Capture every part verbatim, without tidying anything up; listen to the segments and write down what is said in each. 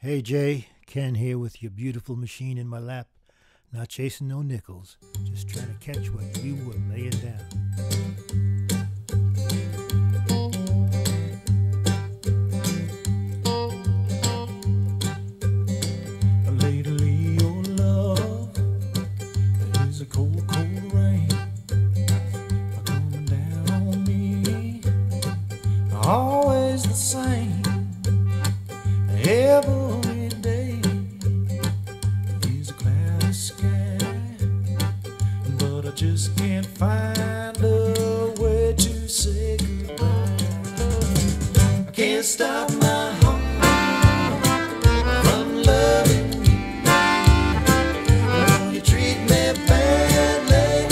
Hey Jay, Ken here with your beautiful machine in my lap. Not chasing no nickels, just trying to catch what you were laying down. Lately your love is a cold, cold rain, coming down on me, always the same. Every day is a cloudy sky, but I just can't find a way to say goodbye. I can't stop my heart from loving you. Oh, you treat me badly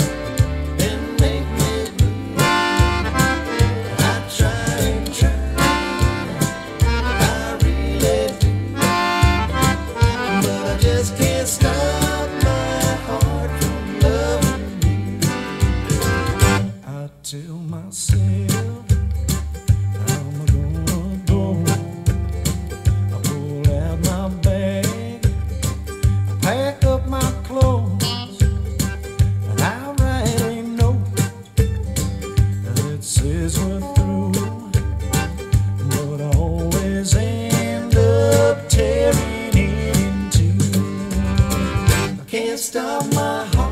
and make me blue. I try and try. Tell myself I'm gonna go. I pull out my bag, I pack up my clothes, and I write a note that says we're through. But I always end up tearing it in two. I can't stop my heart.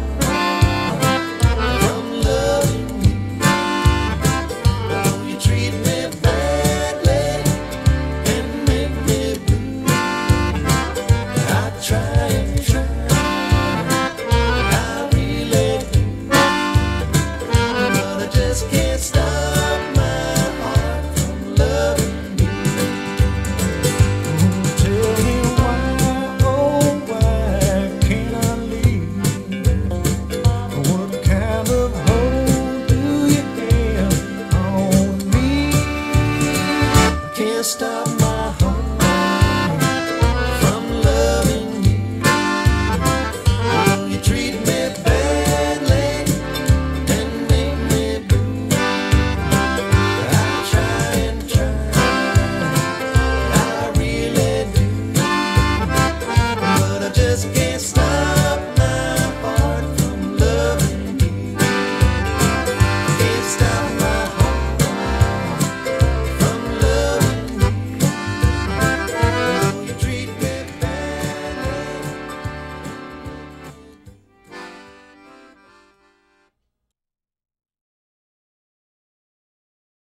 Stop.